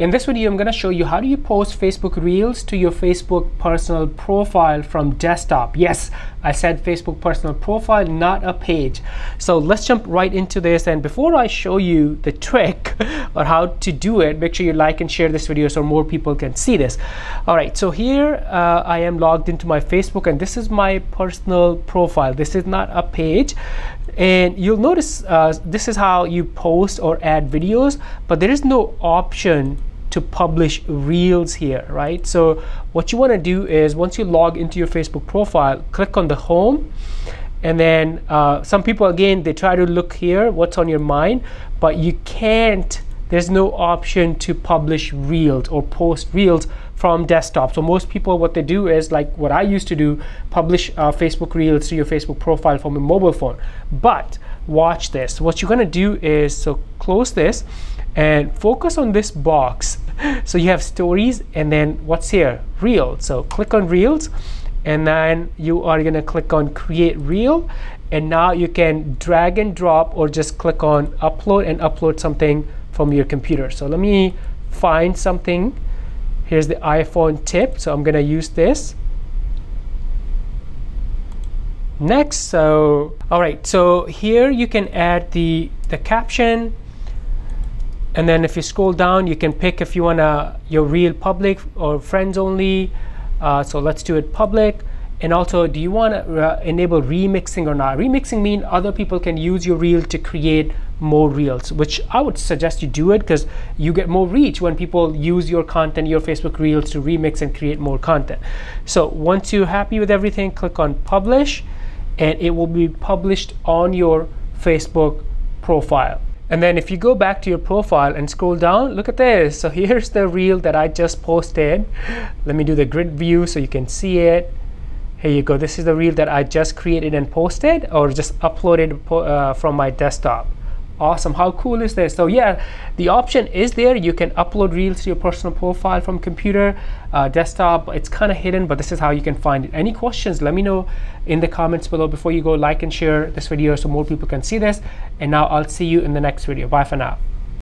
In this video, I'm going to show you how do you post Facebook Reels to your Facebook personal profile from desktop. Yes, I said Facebook personal profile, not a page. So let's jump right into this. And before I show you the trick or how to do it, make sure you like and share this video so more people can see this. All right, so here I am logged into my Facebook, and this is my personal profile. This is not a page. And you'll notice this is how you post or add videos, but there is no option to publish Reels here, right? So what you want to do is once you log into your Facebook profile, click on the home, and then some people, again, they try to look here, what's on your mind, but you can't, there's no option to publish Reels or post Reels from desktop. So most people, what they do is, like what I used to do, publish Facebook Reels to your Facebook profile from a mobile phone. But watch this. What you're gonna do is, so close this and focus on this box. So you have stories, and then what's here? Reels. So click on Reels, and then you are gonna click on create reel, and now you can drag and drop or just click on upload and upload something from your computer. So let me find something. Here's the iPhone tip, so I'm gonna use this next. So all right, so here you can add the caption, and then if you scroll down, you can pick if you wanna your reel public or friends only. So let's do it public. And also, do you want to enable remixing or not? Remixing means other people can use your reel to create more reels, which I would suggest you do it, because you get more reach when people use your content, your Facebook Reels, to remix and create more content. So once you're happy with everything, click on publish, and it will be published on your Facebook profile. And then if you go back to your profile and scroll down, look at this. So here's the reel that I just posted. Let me do the grid view so you can see it. Here you go, this is the reel that I just created and posted, or just uploaded from my desktop. Awesome, how cool is this? So yeah, the option is there. You can upload reels to your personal profile from computer, desktop. It's kind of hidden, but this is how you can find it. Any questions, let me know in the comments below. Before you go, like and share this video so more people can see this. And now I'll see you in the next video. Bye for now.